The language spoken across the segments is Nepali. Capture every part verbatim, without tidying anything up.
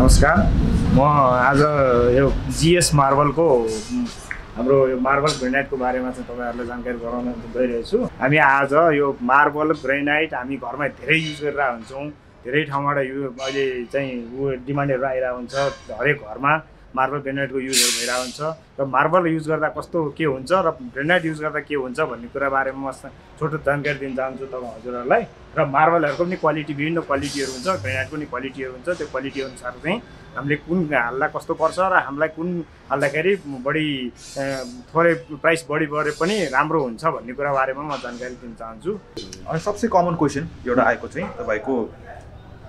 नमस्कार, म आज यो जीएस मार्बल को हाम्रो मार्बल ग्रेनाइट को बारे में तपाईहरुलाई जानकारी गराउन गइरहेछु। हामी आज यो मार्बल ग्रेनाइट हामी घरमा धेरै युज गरिरा हुन्छौं, धेरै ठाउँबाट यो अहिले चाहिँ उ डिमान्डहरु आइरा हुन्छ। हरेक घरमा मार्बल ग्रेनाइट को युज भइरा हुन्छ र मार्बल युज गर्दा कस्तो के हुन्छ र ग्रेनाइट युज गर्दा के हुन्छ भन्ने कुरा बारेमा म छोटो जानकारी दिन चाहन्छु तपाईं हजुरहरुलाई। र मार्बलहरुको पनि क्वालिटी विभिन्न क्वालिटीहरु हुन्छ, ग्रेनाइटको पनि क्वालिटीहरु हुन्छ। त्यो क्वालिटी अनुसार चाहिँ हामीले कुन हाल्दा कस्तो पर्छ र हामीलाई कुन हाल्दाखेरि बढी थोरै प्राइस बढी बढे पनि राम्रो हुन्छ भन्ने कुरा बारेमा म जानकारी दिन चाहन्छु। अनि सबसे कमन क्वेशन एउटा आएको चाहिँ तपाईको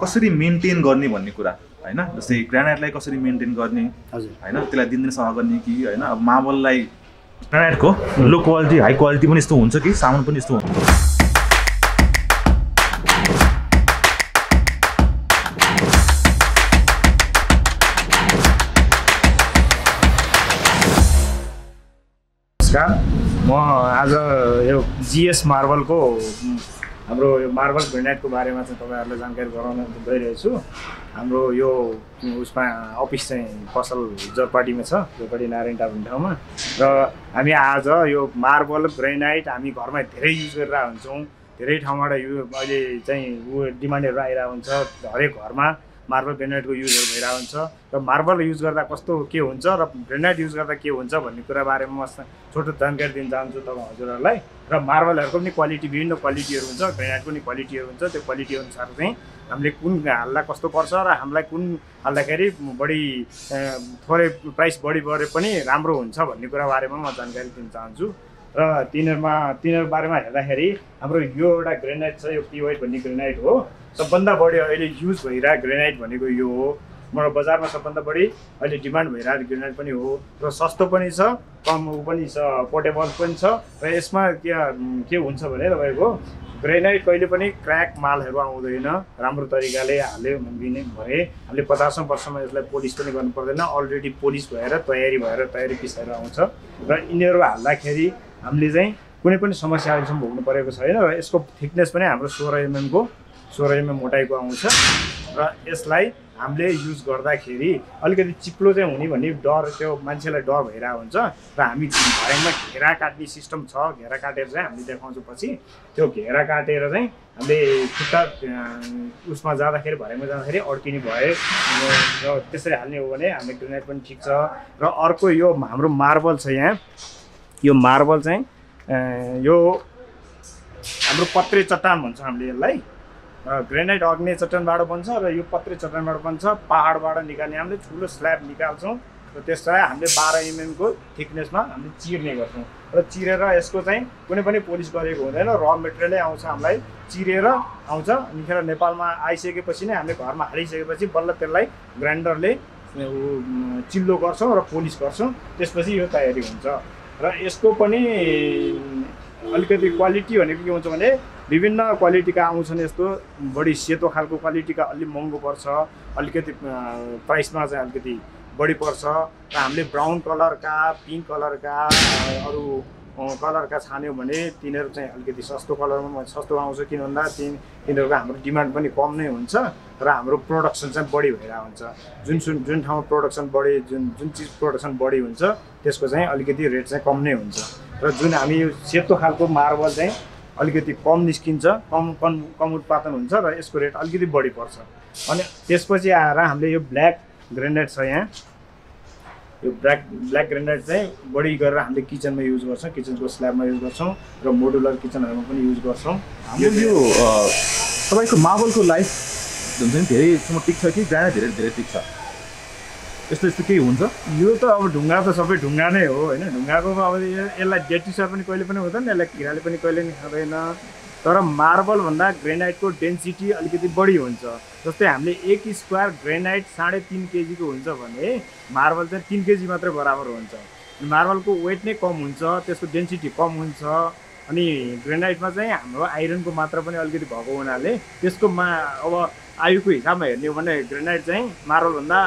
कसरी मेन्टेन गर्ने भन्ने कुरा हैन, जस्तै ग्रेनाइटलाई कसरी मेन्टेन गर्ने हैन, त्यसलाई दिनदिन सफा गर्ने कि हैन। अब मार्बललाई ग्रेनाइटको लो क्वालिटी हाई क्वालिटी पनि यस्तो हुन्छ कि सामान पनि यस्तो हुन्छ। नमस्कार, म आज यो जीएस मार्बल को हाम्रो मार्बल ग्रेनाइट को बारे में तपाईहरुलाई जानकारी गराउन गइरहेछु। हाम्रो यो उसमा अफिस चाहिँ पसल जरपाटी में, जरपाटी नारायण टाप भन्ने ठाउँमा। र हामी आज यो मार्बल ग्रेनाइट हामी घरमा धेरै युज गरिरा हुन्छौं, धेरै ठाउँबाट यो अहिले चाहिँ उ डिमान्डहरु आइरा हुन्छ। हरेक घरमा मार्बल ग्रेनाइट को युज भइरा हुन्छ र मार्बल युज गर्दा कस्तो के हुन्छ र ग्रेनाइट युज गर्दा के हुन्छ भन्ने कुरा बारेमा म छोटो जानकारी दिन चाहन्छु तपाईं हजुरहरुलाई। र मार्बलहरुको पनि क्वालिटी विभिन्न क्वालिटीहरु हुन्छ, ग्रेनाइटको पनि क्वालिटीहरु हुन्छ। त्यो क्वालिटी अनुसार चाहिँ हामीले कुन हाल्दा कस्तो पर्छ र हामीलाई कुन हाल्दाखेरि बढी थोरै प्राइस बढी बढे पनि राम्रो हुन्छ भन्ने कुरा बारेमा म जानकारी दिन चाहन्छु। र तिनीहरुमा तिनीहरु बारेमा हेर्दाखेरि हाम्रो यो एउटा ग्रेनाइट छ, यो पीवाई भन्ने ग्रेनाइट हो। सबभन्दा बढी अहिले युज भइरा ग्रेनाइट भनेको यो हो। म बजारमा सबभन्दा बढी अहिले डिमान्ड भइरा ग्रेनाइट पनि हो र सस्तो पनि छ, कम पनि छ, पोर्टेबल पनि छ। र यसमा के हुन्छ भने तपाईको ग्रेनाइट कहिले पनि क्रैक मालहरु आउँदैन। राम्रो तरिकाले हाल्यो भने भए हामीले पचासौं वर्षमा यसलाई पोलिश पनि गर्नु पर्दैन, अलरेडी पोलिश भएर तयारी भएर तयारी पिसेर आउँछ। र यिनीहरु हाल्दाखेरि हामीले चाहिँ कुनै पनि समस्या अहिलेसम्म भोग्नु परेको छैन। र यसको थिकनेस पनि हाम्रो सोह्र एमएम को सोह्र एमएम मोटाई को आउँछ। र यसलाई हामीले युज गर्दाखेरि अलिकति चिप्लो चाहिँ हुने भन्ने डर, त्यो मान्छेलाई डर भइरा हुन्छ। र हामी घरमा घेरा काट्ने सिस्टम छ, घेरा काटेर चाहिँ हामीले देखाउँछौँ। पछि त्यो घेरा काटेर चाहिँ हामीले खुट्टा उसमा जाँदाखेरि भरेमा जाँदाखेरि अड्किने भए र त्यसरी हाल्ने हो भने हामीले ग्रेनाइट पनि ठिक छ। र अर्को यो हाम्रो मार्बल छ, यहाँ यो मार्बल चाहिँ यो हाम्रो पत्रे चट्टान भन्छ हामीले यसलाई। ग्रेनाइट अग्ने चट्टानबाट बन्छ र यो पत्रे चट्टानबाट बन्छ। पहाडबाट निकाल्ने हामीले ठुलो स्ल्याब निकाल्छौँ र त्यसलाई हामीले बाह्र एमएम को थिकनेसमा हामीले चिर्ने गर्छौँ। र चिरेर यसको चाहिँ कुनै पनि पोलिस गरेको हुँदैन, र मटेरियलै आउँछ, हामीलाई चिरेर आउँछ। निखेर नेपालमा आइसकेपछि नै हामीले घरमा हालिसकेपछि बल्ल त्यसलाई ग्राइन्डरले चिल्लो गर्छौँ र पोलिस गर्छौँ, त्यसपछि यो तयारी हुन्छ। र यसको पनि अलिकति क्वालिटी भनेको के हुन्छ भने विभिन्न क्वालिटी का आउँछन्। यस्तो बढी सेतो खालको क्वालिटी का अलि महँगो पर्छ, अलिकति प्राइसमा चाहिँ अलिकति बढी पर्छ। र हामीले ब्राउन कलर का, पिंक कलर का, अरू कलर का छान्यौं भने तिनीहरु चाहिँ अलिकति सस्तो कलरमा सस्तो आउँछ। किन भन्दा तिनीहरुको हाम्रो डिमान्ड पनि कम नै हुन्छ र हाम्रो प्रोडक्सन चाहिँ बढी भइरा हुन्छ। जुन जुन ठाउँमा प्रोडक्सन बढी, जुन जुन चीज प्रोडक्सन बढी हुन्छ त्यसको चाहिँ अलिकति रेट चाहिँ कम नै हुन्छ। र जुन हामी यो सेतो खालको मार्बल चाहिँ अलिकति कम निस्किन्छ, कम कम कम उत्पादन हुन्छ र यसको रेट अलिकति बढी पर्छ। अनि त्यसपछि आएर हामीले यो ब्ल्याक ग्रेनाइट छ, यहाँ यो ब्ल्याक ब्ल्याक ग्रेनाइट चाहिँ बढी गरेर हामीले किचनमा युज गर्छौँ, किचनको स्ल्याबमा युज गर्छौँ र मोडुलर किचनहरुमा पनि युज गर्छौँ। हाम्रो यो तपाईको मार्बलको लाइफ हुन्छ नि धेरैसम्म टिक्छ कि ग्रेनाइट धेरै धेरै टिक्छ, यस्तो यस्तो केही हुन्छ? यो त अब ढुङ्गा त सबै ढुङ्गा नै हो होइन। ढुङ्गाको अब यसलाई डेटिसर पनि कहिले पनि हुँदैन, यसलाई किराले पनि कहिले नि खाँदैन। तर मार्बलभन्दा ग्रेनाइटको डेन्सिटी अलिकति बढी हुन्छ। जस्तै हामीले एक स्क्वायर ग्रेनाइट साढे तीन केजीको हुन्छ भने मार्बल चाहिँ तीन केजी मात्रै बराबर हुन्छ। मार्बलको वेट नै कम हुन्छ, त्यसको डेन्सिटी कम हुन्छ। अनि ग्रेनाइटमा चाहिँ हाम्रो आइरनको मात्रा पनि अलिकति भएको हुनाले त्यसको मा अब आयुको हिसाबमा हेर्ने हो भने ग्रेनाइट चाहिँ मार्बलभन्दा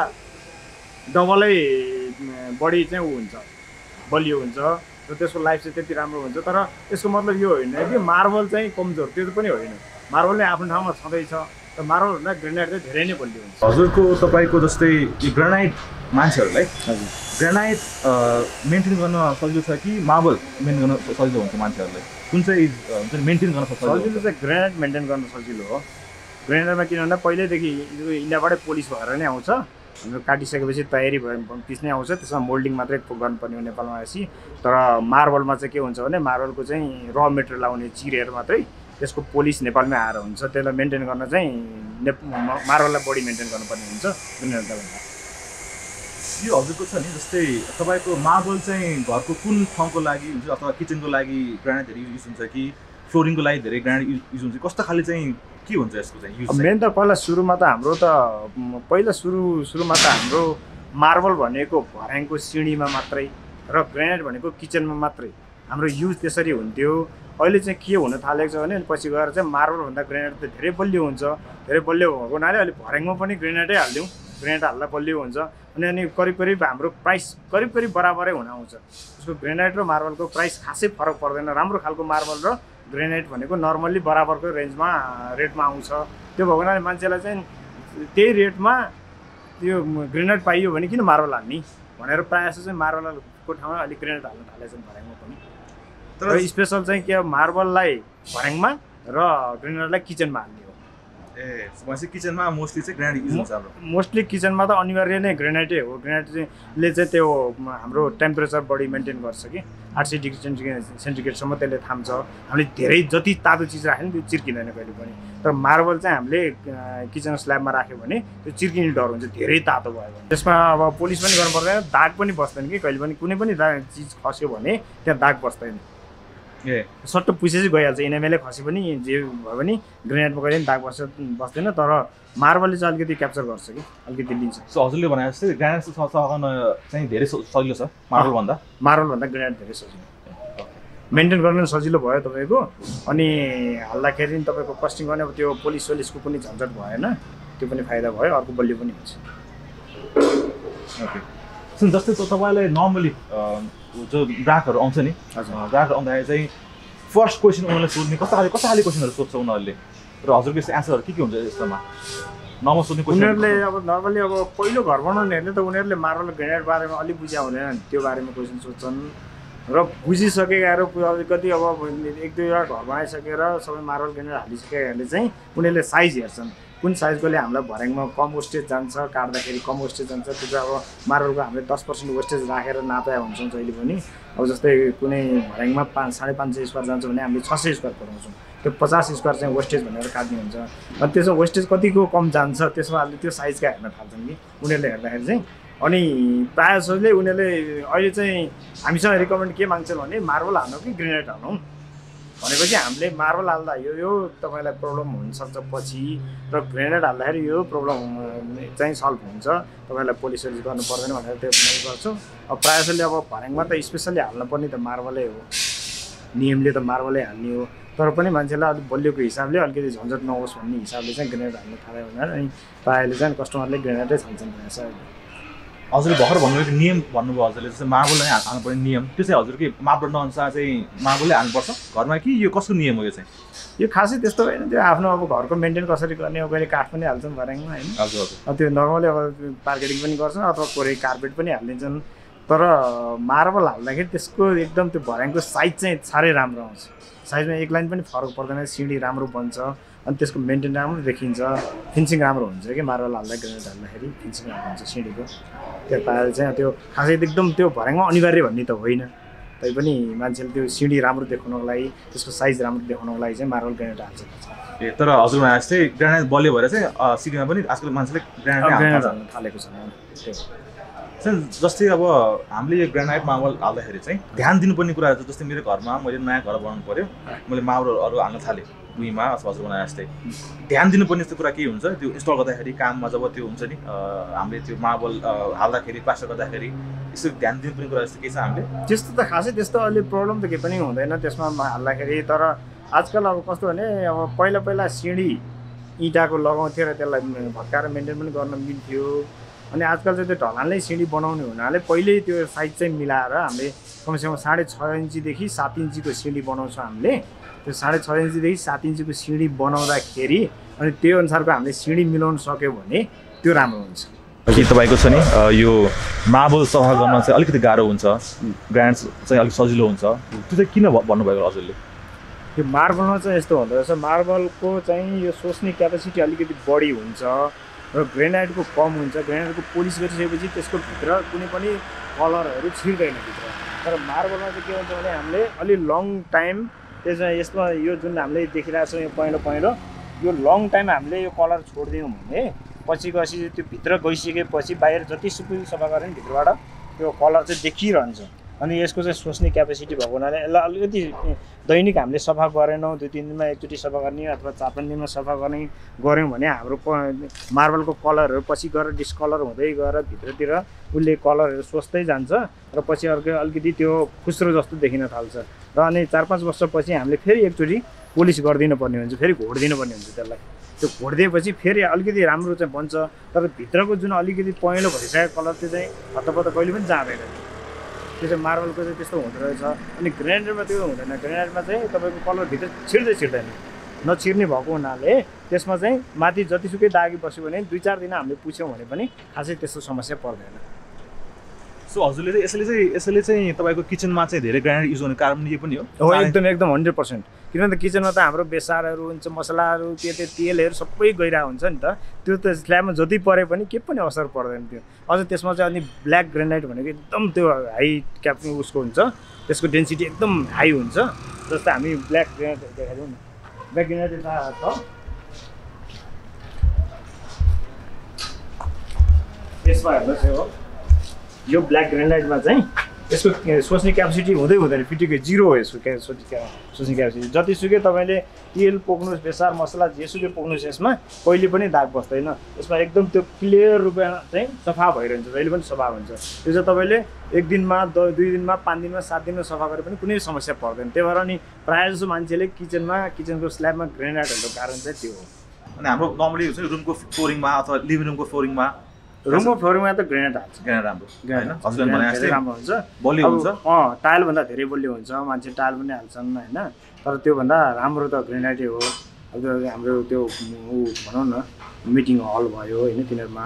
डबलै बढी चाहिँ ऊ हुन्छ, बलियो हुन्छ र त्यसको लाइफ चाहिँ त्यति राम्रो हुन्छ। तर यसको मतलब यो होइन कि मार्बल चाहिँ कमजोर, त्यो पनि होइन। मार्बल नै आफ्नो ठाउँमा छँदैछ, मार्बल ग्रेनाइट धेरै नै बलियो हुन्छ। हजुरको तपाईको जस्तै ग्रेनाइट मान्छेहरुलाई हजुर ग्रेनाइट मेन्टेन गर्न सजिलो छ कि मार्बल मेन्टेन गर्न सजिलो हुन्छ मान्छेहरुलाई? कुन चाहिँ हुन्छ मेन्टेन गर्न सजिलो? सजिलो चाहिँ ग्रेनाइट मेन्टेन गर्न सजिलो हो। ग्रेनाइटमा किन भन्दा पहिलेदेखि इन्डियाबाटै पोलिस भएर नै आउँछ, हाम्रो काटिसकेपछि तयारी भयो पिस नै आउँछ, त्यसमा मोल्डिङ मात्रै गर्नुपर्ने हो नेपालमा आएपछि। तर मार्बलमा चाहिँ के हुन्छ भने मार्बलको चाहिँ र मेटेरियल आउने चिरेर मात्रै त्यसको पोलिस नेपालमै आएर हुन्छ, त्यसलाई मेन्टेन गर्न चाहिँ मार्बललाई बडी मेन्टेन गर्नुपर्ने हुन्छ। यो हजुरको छ नि जस्तै तपाईँको मार्बल चाहिँ घरको कुन ठाउँको लागि हुन्छ अथवा किचनको लागि ग्रानाइट धेरै युज हुन्छ कि फ्लोरिङको लागि धेरै ग्रानाइट युज हुन्छ? कस्तो खाले चाहिँ के हुन्छ यसको चाहिँ युज? मेन त पहिला सुरुमा त हाम्रो त पहिला सुरु सुरुमा त हाम्रो मार्बल भनेको भर्याङको सिँढीमा मात्रै र ग्रानाइट भनेको किचनमा मात्रै हाम्रो युज त्यसरी हुन्थ्यो। अहिले चाहिँ के हुन थालेको छ भने पछि गएर चाहिँ मार्बलभन्दा ग्रेनाइट त धेरै बलियो हुन्छ, धेरै बलियो भएको हुनाले अहिले भर्याङमा पनि ग्रेनाइटै हालिदिउँ, ग्रेनाइट हाल्दा बलियो हुन्छ अनि अनि करिब करिब हाम्रो प्राइस करिब करिब बराबरै हुन आउँछ। उसको ग्रेनाइट र मार्बलको प्राइस खासै फरक पर्दैन, राम्रो खालको मार्बल र ग्रेनाइट भनेको नर्मल्ली बराबरको रेन्जमा रेटमा आउँछ। त्यो भएको हुनाले मान्छेलाई चाहिँ त्यही रेटमा त्यो ग्रेनाइट पाइयो भने किन मार्बल हाल्ने भनेर प्रायः जस्तो चाहिँ मार्बलको ठाउँमा अलिक ग्रेनाइट हाल्न थालेछन् भर्याङमा पनि। तर स्पेसल चाहिँ के मार्बललाई भर्याङमा र ग्रेनाइटलाई किचनमा हाल्ने हो। ए भनेपछि किचनमा मोस्टली चाहिँ ग्रेनाइट युज हुन्छ? हाम्रो मोस्टली किचनमा त अनिवार्य नै ग्रेनाइटै हो। ग्रेनाइटले चाहिँ त्यो हाम्रो टेम्परेचर बडी मेन्टेन गर्छ कि आठ सय डिग्री सेन्टिग्रेड सेन्टिग्रेडसम्म त्यसले थाम्छ, हामीले धेरै जति तातो चिज राख्यो भने त्यो चिर्किँदैन कहिले पनि। तर मार्बल चाहिँ हामीले किचन स्ल्याबमा राख्यो भने त्यो चिर्किने डर हुन्छ धेरै तातो भयो भने। त्यसमा अब पोलिस पनि गर्नु पर्दैन, दाग पनि बस्दैन कि कहिले पनि, कुनै पनि चिज खस्यो भने त्यहाँ दाग बस्दैन, ए सट्ट पुसेपछि गइहाल्छ। एनएमएलले खसे पनि जे भयो भने ग्रेनाइटमा गएर पनि दाग बस्छ बस्दैन, तर मार्बलले चाहिँ अलिकति क्याप्चर गर्छ कि अलिकति लिन्छ। हजुरले भने जस्तै ग्रेनाइट सघाउन चाहिँ धेरै सजिलो छ मार्बलभन्दा? मार्बलभन्दा ग्रेनाइट धेरै सजिलो मेन्टेन गर्नु पनि सजिलो भयो तपाईँको, अनि हाल्दाखेरि तपाईँको कस्टिङ गर्ने त्यो पोलिस सोलिसको पनि झन्झट भएन, त्यो पनि फाइदा भयो, अर्को बलियो पनि हुन्छ। ओके सुन जस्तै तपाईँलाई नर्मली जो ग्राहकहरू आउँछ नि ग्राहकहरू आउँदाखेरि चाहिँ फर्स्ट क्वेसन उनीहरूलाई सोध्ने कस्तो खाले कस्तो खाले क्वेसनहरू सोध्छ उनीहरूले र हजुरको यस्तो एन्सरहरू के के हुन्छ यस्तोमा नर्मल सोध्ने क्वेसन? उनीहरूले अब नर्मली अब पहिलो घर बनाउनेहरूले त उनीहरूले मार्बल ग्रेनाइट बारेमा अलिक बुझ्या हुँदैन, त्यो बारेमा क्वेसन सोध्छन् र बुझिसकेकाहरू अलिकति अब एक दुईवटा घर बनाइसकेर सबै मार्बल ग्रेनाइट हालिसकेकाहरूले चाहिँ उनीहरूले साइज हेर्छन्, कुन साइजकोले हामीलाई भर्याङमा कम वेस्टेज जान्छ, काट्दाखेरि कम वेस्टेज जान्छ। त्यो चाहिँ अब मार्बलको हामीले दस पर्सेन्ट वेस्टेज राखेर नाप्या हुन्छौँ जहिले पनि। अब जस्तै कुनै भर्याङमा पाँच साढे पाँच सय स्क्वायर जान्छ भने हामीले छ सय स्क्वायर पठाउँछौँ, त्यो पचास स्क्वायर चाहिँ वेस्टेज भनेर काट्ने हुन्छ। अनि त्यसमा वेस्टेज कतिको कम जान्छ त्यसमा हामीले त्यो साइजका हेर्न थाल्छन् कि उनीहरूले हेर्दाखेरि चाहिँ। अनि प्रायः जसले उनीहरूले अहिले चाहिँ हामीसँग रिकमेन्ड के माग्छन् भने मार्बल हाल्नु कि ग्रेनाइट हाल्नु, भनेपछि हामीले मार्बल हाल्दा यो यो तपाईँलाई प्रब्लम हुनसक्छ पछि, र ग्रेनाइट हाल्दाखेरि यो प्रब्लम चाहिँ सल्भ हुन्छ, तपाईँलाई पोलिस गर्नु पर्दैन भनेर त्यो गर्छौँ। अब प्रायःले अब भर्याङमा त स्पेसल्ली हाल्नुपर्ने त मार्बलै हो, नियमले त मार्बलै हाल्ने हो, तर पनि मान्छेलाई अलिक बलियोको हिसाबले अलिकति झन्झट नहोस् भन्ने हिसाबले चाहिँ ग्रेनाइट हाल्नु थाल्यो भनेर अनि प्रायःले चाहिँ कस्टमरले ग्रेनाइटै छान्छन् भनेर। हजुरले भर्खर भन्नुभएको नियम भन्नुभयो हजुरले जस्तै मार्बललाई हाल्नुपर्ने नियम, त्यो चाहिँ हजुरकै मापदण्ड अनुसार चाहिँ मार्बलले हाल्नुपर्छ घरमा कि यो कसको नियम हो? यो चाहिँ यो खासै त्यस्तो होइन, त्यो आफ्नो अब घरको मेन्टेन कसरी गर्ने हो। कहिले काठ पनि हाल्छन् भर्याङमा होइन, त्यो नर्मली अब पार्केटिङ पनि गर्छन् अथवा कोही कार्पेट पनि हालिदिन्छन्, तर मार्बल हाल्दाखेरि त्यसको एकदम त्यो भर्याङको साइज चाहिँ साह्रै राम्रो आउँछ, साइजमा एक लाइन पनि फरक पर्दैन, सिँढी राम्रो बन्छ अनि त्यसको मेन्टेन राम्रो देखिन्छ, फिनिसिङ राम्रो हुन्छ कि मार्बल हाल्दा ग्रेनाइट हाल्दाखेरि फिनिसिङ राम्रो हुन्छ सिँढीको। त्यो पाएर चाहिँ त्यो खासै एकदम त्यो भर्याङमा अनिवार्य भन्ने त होइन, तैपनि मान्छेले त्यो सिँढी राम्रो देखाउनको लागि त्यसको साइज राम्रो देखाउनको लागि चाहिँ मार्बल ग्रेनाइट हाल्छ। ए तर हजुरमा जस्तै ग्रेनाइट बलियो भएर चाहिँ सिक्किममा पनि आजकल मान्छेले ग्रेनाइट हाल्न थालेको छ। जस्तै अब हामीले यो ग्रेनाइट मार्बल हाल्दाखेरि चाहिँ ध्यान दिनुपर्ने कुरा जस्तै मेरो घरमा मैले नयाँ घर बनाउनु पऱ्यो, मैले मार्बलहरू हाल्न थालेँ भुइँमा अथवा हजुर बनाए जस्तै ध्यान दिनुपर्ने यस्तो कुरा के हुन्छ त्यो इन्स्टल गर्दाखेरि काममा जब त्यो हुन्छ नि हामीले त्यो मार्बल हाल्दाखेरि प्लास्टर गर्दाखेरि यसो ध्यान दिनुपर्ने कुरा जस्तो के छ हामीले? त्यस्तो त खासै त्यस्तो अहिले प्रब्लम त केही पनि हुँदैन त्यसमा हाल्दाखेरि। तर आजकल अब कस्तो भने अब पहिला पहिला सिँढी इँटाको लगाउँथ्यो र त्यसलाई भत्काएर मेन्टेन पनि गर्न मिल्थ्यो, अनि आजकल चाहिँ त्यो ढलानले सिडी बनाउने हुनाले पहिले त्यो साइज चाहिँ मिलाएर हामीले कमसेकम साढे छ इन्चीदेखि सात इन्चीको सिडी बनाउँछ हामीले। त्यो साढे छ इन्चीदेखि सात इन्चीको सिडी बनाउँदाखेरि अनि त्यो अनुसारको हामीले सिडी मिलाउन सक्यो भने त्यो राम्रो हुन्छ। अझै तपाईको छ नि यो मार्बल सफा गर्न चाहिँ अलिकति गाह्रो हुन्छ, ग्रान्ड्स चाहिँ अलिक सजिलो हुन्छ, त्यो चाहिँ किन भन्नुभएको हजुरले? यो मार्बलमा चाहिँ यस्तो हुँदो रहेछ, मार्बलको चाहिँ यो सोच्ने क्यापेसिटी अलिकति बढी हुन्छ र ग्रेनाइटको कम हुन्छ। ग्रेनाइटको पोलिस गरिसकेपछि त्यसको भित्र कुनै पनि कलरहरू छिर्दैन भित्र, तर मार्बलमा चाहिँ के हुन्छ भने हामीले अलि लङ टाइम त्यसमा यसमा यो जुन हामीले देखिरहेको छौँ यो पहेँलो पहेँलो यो लङ टाइम हामीले यो कलर छोडिदियौँ भने पछि गएपछि त्यो भित्र गइसकेपछि बाहिर जतिसुकै सफा गरे पनि भित्रबाट त्यो कलर चाहिँ देखिरहन्छ। अनि यसको चाहिँ सोच्ने क्यापेसिटी भएको हुनाले यसलाई अलिकति दैनिक हामीले सफा गरेनौँ, दुई तिन दिनमा एकचोटि सफा गर्ने अथवा चार पाँच दिनमा सफा गर्ने गऱ्यौँ भने हाम्रो मार्बलको कलरहरू पछि गएर डिस्कलर हुँदै गएर भित्रतिर उसले कलरहरू सोच्दै जान्छ र पछि अर्को अलिकति त्यो खुस्रो जस्तो देखिन थाल्छ। र अनि चार पाँच वर्षपछि हामीले फेरि एकचोटि पोलिस गरिदिनुपर्ने हुन्छ, फेरि घोडिदिनुपर्ने हुन्छ। त्यसलाई त्यो घोडिदिएपछि फेरि अलिकति राम्रो चाहिँ बन्छ, तर भित्रको जुन अलिकति पहेँलो भइसकेको कलर त्यो चाहिँ हतपत कहिले पनि जाँदैन। त्यो मार्बलको चाहिँ त्यस्तो हुँदो रहेछ। अनि ग्रेनाइटमा त्यो हुँदैन, ग्रेनाइटमा चाहिँ तपाईँको कलर भित्र छिर्दै छिर्दैन, नछिर्ने भएको हुनाले त्यसमा चाहिँ माथि जतिसुकै दागी बस्यो भने दुई चार दिन हामीले पुछ्यौँ भने पनि खासै त्यस्तो समस्या पर्दैन। सो हजुरले चाहिँ यसले चाहिँ यसले चाहिँ तपाईँको किचनमा चाहिँ धेरै ग्रेनाइट युज हुने कारण यो पनि हो? एकदम एकदम हन्ड्रेड पर्सेन्ट। किनभने किचनमा त हाम्रो बेसारहरू हुन्छ, मसलाहरू, त्यो त्यो तेलहरू सबै गइरहेको हुन्छ नि त, त्यो त स्ल्याबमा जति परे पनि के पनि असर पर्दैन त्यो। अझ त्यसमा चाहिँ अनि ब्ल्याक ग्रेनाइट भनेको एकदम त्यो हाई क्याप उसको हुन्छ, त्यसको डेन्सिटी एकदम हाई हुन्छ। जस्तै हामी ब्ल्याक ग्रेनाइट देखाइदिउँ न, ब्ल्याक ग्रेनाइट यता छ, यसमा हेर्नुहोस् यो यो ब्ल्याक ग्रेनाइटमा चाहिँ यसको सोच्ने क्यापेसिटी हुँदै हुँदैन, फिटिकै जिरो हो यसको क्या सोच्ने क्या सोच्ने क्यापेसिटी। जतिसुकै तपाईँले तेल पोक्नुहोस्, बेसार मसला जेसुकै पोक्नुहोस्, यसमा कहिले पनि दाग बस्दैन। यसमा एकदम त्यो क्लियर रूपमा चाहिँ सफा भइरहन्छ, जहिले पनि सफा हुन्छ। त्यो चाहिँ तपाईँले एक दिनमा दुई दिनमा पाँच दिनमा सात दिनमा सफा गरे पनि कुनै समस्या पर्दैन। त्यही भएर अनि प्रायः जसो मान्छेले किचनमा किचनको स्ल्याबमा ग्रेनाइट हाल्नुको कारण चाहिँ त्यो हो। अनि हाम्रो नर्मली रुमको फ्लोरिङमा अथवा लिभिङ रुमको फ्लोरिङमा रुमको फ्लोरिङमा त ग्रेनाइट हाल्छ, ग्रेनाइट राम्रो ग्रेनाइट हजुरले राम्रो हुन्छ, बलि हुन्छ। अँ टाइलभन्दा धेरै बलि हुन्छ, मान्छे टाइल पनि हाल्छन् होइन, तर त्योभन्दा राम्रो त ग्रेनाइटै हो। अब हाम्रो त्यो ऊ भनौँ न मिटिङ हल भयो होइन तिनीहरूमा,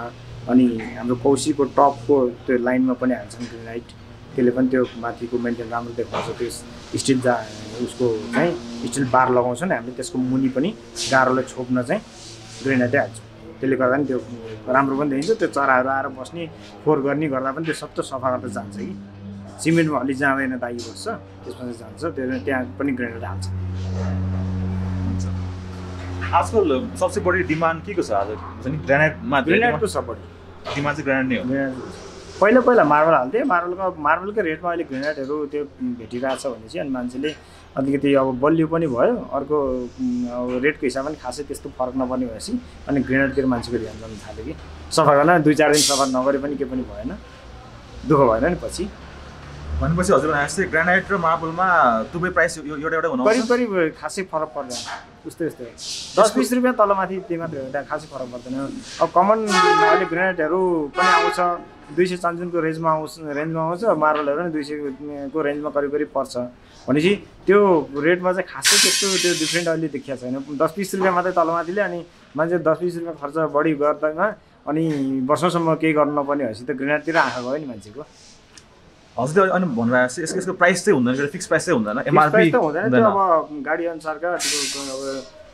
अनि हाम्रो कौसीको टपको त्यो लाइनमा पनि हाल्छन् ग्रेनाइट, त्यसले पनि त्यो माथिको मेन्टेन राम्रो देखाउँछ। त्यो स्टिल जा उसको चाहिँ स्टिल बार लगाउँछ नि हामीले, त्यसको मुनि पनि गाह्रोलाई छोप्न चाहिँ ग्रेनाइटै हाल्छौँ। त्यसले गर्दा नि त्यो राम्रो पनि देखिन्छ, त्यो चराहरू आएर बस्ने फोहोर गर्ने गर्दा पनि त्यो सबै सफा गर्दा जान्छ कि सिमेन्टमा अलि जाँदैन, दागी बस्छ, त्यसमा चाहिँ जान्छ। त्यो त्यहाँ पनि ग्रेनाइट हाल्छ। आजकल सबसे बढी डिमान्ड के को छ? आज ग्रेनाइटमा ग्रेनाइटको सब बढी डिमान्ड चाहिँ ग्रेनाइट नै हो। पहिला पहिला मार्बल हाल्थे, मार्बलको मार्बलकै रेटमा अहिले ग्रेनाइटहरू त्यो भेटिरहेछ भने चाहिँ अनि मान्छेले अलिकति अब बलियो पनि भयो, अर्को रेटको हिसाबमा पनि खासै त्यस्तो फरक नपर्ने भएपछि अनि ग्रेनाइटतिर मान्छेको ध्यान जानु थाल्यो कि सफा गर्न दुई चार दिन सफा नगरे पनि के पनि भएन, दुःख भएन नि पछि। भनेपछि हजुर जस्तै ग्रेनाइट र मार्बलमा दुवै प्राइस एउटा एउटा हुनु करिब करिब खासै फरक पर्दैन, उस्तै उस्तै दस बिस रुपियाँ तल माथि त्यही मात्रै हो, त्यहाँ खासै फरक पर्दैन। अब कमन अहिले ग्रेनाइटहरू पनि आउँछ दुई सय चान्जुनको रेन्जमा आउँछ रेन्जमा आउँछ मार्बलहरू पनि दुई सयको रेन्जमा करिब करिब पर्छ। भनेपछि त्यो रेटमा चाहिँ खासै त्यस्तो त्यो डिफ्रेन्ट अहिले देखिया छैन, दस बिस रुपियाँ मात्रै तलमाथिले अनि मान्छे दस बिस रुपियाँ खर्च बढी गर्दामा अनि वर्षौँसम्म केही गर्नु नपर्ने भएपछि त ग्रेनाइटतिर आँखा गयो नि मान्छेको। हजुरले अनि भनिरहेको छ यसको यसको प्राइस चाहिँ हुँदैन, फिक्स प्राइस चाहिँ हुँदैन, एमआरपी त हुँदैन। त्यो अब गाडी अनुसारका अब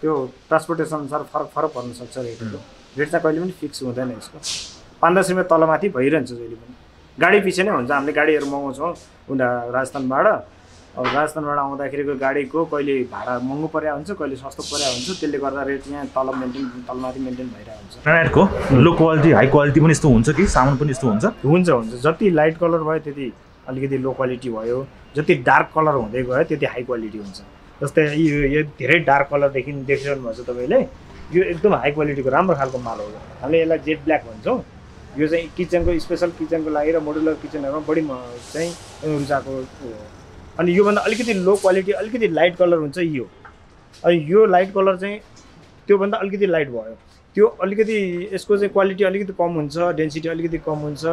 त्यो ट्रान्सपोर्टेसन अनुसार फरक फरक पर्न सक्छ रेटको, रेट चाहिँ कहिले पनि फिक्स हुँदैन यसको। पाँच दस रुपियाँ तलमाथि भइरहन्छ जहिले पनि, गाडी पछि नै हुन्छ। हामीले गाडीहरू मगाउँछौँ उनीहरू राजस्थानबाट, अब राजस्थानबाट आउँदाखेरिको गाडीको कहिले भाडा महँगो परेको हुन्छ, कहिले सस्तो परेको हुन्छ, त्यसले गर्दा रेट यहाँ तल मेन्टेन तलमाथि मेन्टेन भइरहेको हुन्छ। ग्रेनाइटको लो क्वालिटी हाई क्वालिटी पनि यस्तो हुन्छ कि सामान पनि यस्तो हुन्छ? हुन्छ हुन्छ, जति लाइट कलर भयो त्यति अलिकति लो क्वालिटी भयो, जति डार्क कलर हुँदै गयो त्यति हाई क्वालिटी हुन्छ। जस्तै यो यो धेरै डार्क कलरदेखि देखिरहनु भएको छ तपाईँले, यो एकदम हाई क्वालिटीको राम्रो खालको माल हो। हामीले यसलाई जेट ब्ल्याक भन्छौँ, यो चाहिँ किचनको स्पेसल किचनको लागि र मोडुलर किचनहरूमा बढी चाहिँ रुचाएको हो। अनि योभन्दा अलिकति लो क्वालिटी अलिकति लाइट कलर हुन्छ यो, अनि यो लाइट कलर चाहिँ त्योभन्दा अलिकति लाइट भयो, त्यो अलिकति यसको चाहिँ क्वालिटी अलिकति कम हुन्छ, डेन्सिटी अलिकति कम हुन्छ,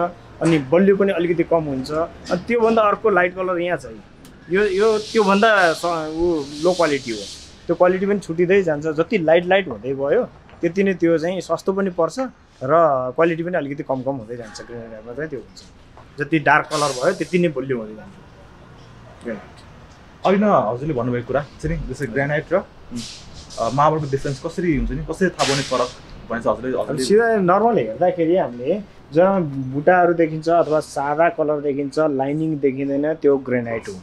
अनि बल्यु पनि अलिकति कम हुन्छ। अनि त्यो भन्दा अर्को लाइट कलर यहाँ छ, यो यो त्यो भन्दा उ लो क्वालिटी हो, त्यो क्वालिटी पनि छुटिदै जान्छ। जति लाइट लाइट हुँदै गयो त्यति नै त्यो चाहिँ सस्तो पनि पर्छ र क्वालिटी पनि अलिकति कम कम हुँदै जान्छ। ग्रेनाइटमा चाहिँ त्यो हुन्छ, जति डार्क कलर भयो त्यति नै बल्यु हुँदै जान्छ। ग्रेनाइट अहिले न हजुरले भन्नुभएको कुरा चाहिँ जस्तै ग्रेनाइट र मार्बलको डिफ्रेन्स कसरी हुन्छ नि, कसरी थाहा पाउने फरक भन्छ हजुरले? सिधा नर्मल हेर्दाखेरि हामीले जहाँ बुट्टाहरू देखिन्छ अथवा सादा कलर देखिन्छ, लाइनिङ देखिँदैन, त्यो ग्रेनाइट हो।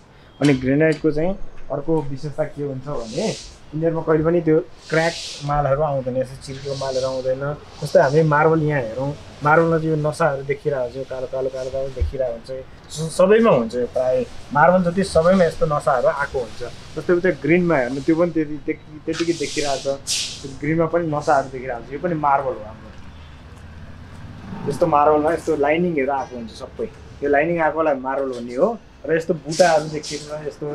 अनि ग्रेनाइटको चाहिँ अर्को विशेषता के हुन्छ भने यिनीहरूमा कहिले पनि त्यो क्र्याक मालहरू आउँदैन, यसो चिल्केको मालहरू आउँदैन। जस्तै हामी मार्बल यहाँ हेरौँ, मार्बलमा चाहिँ यो नसाहरू देखिरहेको हुन्छ, कालो कालो कालो कालो देखिरहेको हुन्छ, सबैमा हुन्छ प्रायः मार्बल जति सबैमा यस्तो नसाहरू आएको हुन्छ। जस्तै उता ग्रिनमा हेर्नु, त्यो पनि त्यति त्यतिकै देखिरहेको छ, ग्रिनमा पनि नसाहरू देखिरहेको हुन्छ, यो पनि मार्बल हो। हाम्रो यस्तो मार्बलमा यस्तो लाइनिङहरू आएको हुन्छ, सबै यो लाइनिङ आएकोलाई मार्बल भन्ने हो। र यस्तो बुट्टाहरू देखिएको, यस्तो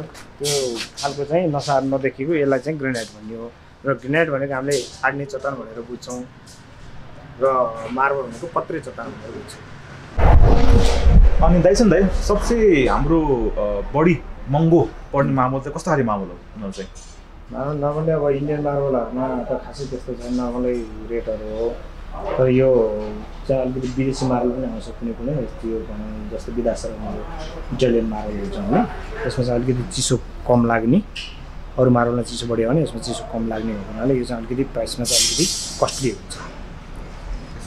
त्यो खालको चाहिँ नसाहरू नदेखिएको यसलाई चाहिँ ग्रेनाइट भन्ने हो। र ग्रेनाइट भनेको हामीले आग्नेय चट्टान भनेर बुझ्छौँ र मार्बल भनेको पत्रे चट्टान भनेर बुझ्छौँ। अनि दाइ सुन दाइ, सबसे हाम्रो बढी महँगो पर्ने मार्बल चाहिँ कस्तो खाले मार्बल हो? उनीहरू चाहिँ मार्बल नर्मली अब इन्डियन मार्बलहरूमा त खासै त्यस्तो छैन, नर्मलै रेटहरू हो। तर यो चाहिँ अलिकति विदेशी मार्बल पनि आउँछ, कुनै कुनै त्यो भनौँ जस्तो विदेशमा इटालियन मार्बल हुन्छ होइन, यसमा चाहिँ अलिकति चिसो कम लाग्ने, अरू मार्बलमा चिसो बढी हो भने यसमा चिसो कम लाग्ने हो हुनाले यो चाहिँ अलिकति प्राइसमा चाहिँ अलिकति कस्टली हुन्छ।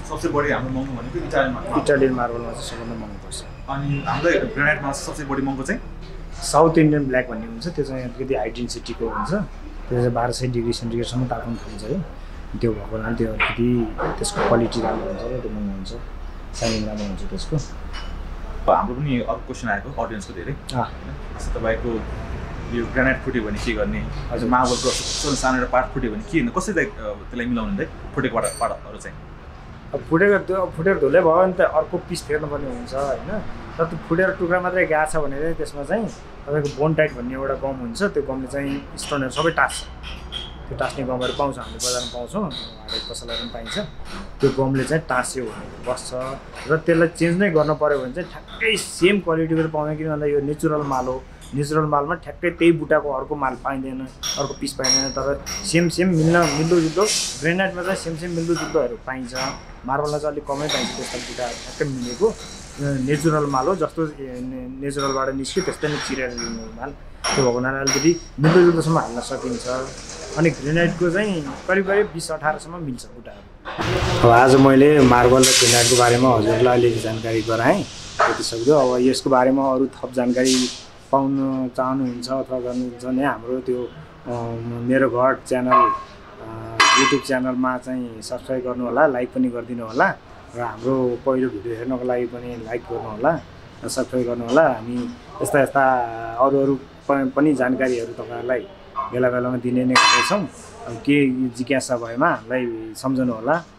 सबसे बढी हाम्रो महँगो भनेको इटालियन मार्बल, इटालियन मार्बलमा चाहिँ सबभन्दा महँगो पर्छ। अनि हाम्रो ग्रेनाइटमा सबसे बढी महँगो चाहिँ साउथ इन्डियन ब्ल्याक भन्ने हुन्छ, त्यो चाहिँ अलिकति हाई डेन्सिटीको हुन्छ, त्यो चाहिँ बाह्र सय डिग्री सेन्टिग्रेडसम्म तापमान खान्छ है। त्यो भएको हुनाले त्यो अलिकति त्यसको क्वालिटी राम्रो हुन्छ, त्यो महँगो हुन्छ, साइनिङ राम्रो हुन्छ त्यसको। हाम्रो पनि अर्को क्वेसन आएको अडियन्सको धेरै, जस्तो तपाईँको यो ग्रेनाइट फुट्यो भने के गर्ने, अझ मार्बलको सानो एउटा पार्ट फुट्यो भने के गर्ने, कसरी त्यसलाई मिलाउनु हुँदै फुटेको पार्ट पार्टहरू चाहिँ? अब फुटेको त्यो फुटेर धुलै भयो भने त अर्को पिस फेर्नुपर्ने हुन्छ होइन। तर त्यो फुटेर टुक्रा मात्रै गएको छ भने चाहिँ त्यसमा चाहिँ तपाईँको बोन टाइट भन्ने एउटा गम हुन्छ, त्यो गमले चाहिँ स्टोनहरू सबै टास्छ, त्यो टास्ने गमहरू पाउँछ, हामीले बजारमा पाउँछौँ, हरेक पसलहरू पनि पाइन्छ। त्यो गमले चाहिँ टाँस्यो भनेर बस्छ र त्यसलाई चेन्ज नै गर्नु पऱ्यो भने चाहिँ ठ्याक्कै सेम क्वालिटीको पाउँदैन, किनभने यो नेचुरल माल हो। नेचुरल मालमा ठ्याक्कै त्यही बुट्टाको अर्को माल पाइँदैन, अर्को पिस पाइँदैन। तर सेम सेम मिल्न मिल्दोजुल्दो ग्रेनाइटमा चाहिँ सेम सेम मिल्दोजुल्दोहरू पाइन्छ, मार्बलमा चाहिँ अलिक कमै पाइन्छ त्यस्ता बुट्टाहरू ठ्याक्कै मिलेको। नेचुरल माल हो, जस्तो नेचुरलबाट निस्क्यो त्यस्तै नै चिरेर लिने माल, त्यो भएको हुनाले अलिकति मिल्दोजुल्दोसम्म हाल्न सकिन्छ। अनि ग्रेनाइटको चाहिँ करिब करिब बिस अठारसम्म मिल्छ बुट्टाहरू। अब आज मैले मार्बल र ग्रेनाइटको बारेमा हजुरलाई अलिकति जानकारी गराएँ जतिसक्दो। अब यसको बारेमा अरू थप जानकारी पाउन चाहनुहुन्छ अथवा गर्नुहुन्छ भने हाम्रो त्यो मेरो घर च्यानल युट्युब च्यानलमा चाहिँ सब्सक्राइब गर्नुहोला, लाइक पनि गरिदिनु होला, र हाम्रो पहिलो भिडियो हेर्नको लागि पनि लाइक गर्नुहोला, सब्सक्राइब गर्नुहोला। हामी यस्ता यस्ता अरू अरू पनि जानकारीहरू तपाईँहरूलाई बेला बेलामा दिने नै गर्दैछौँ। केही जिज्ञासा भएमा हामीलाई सम्झनुहोला।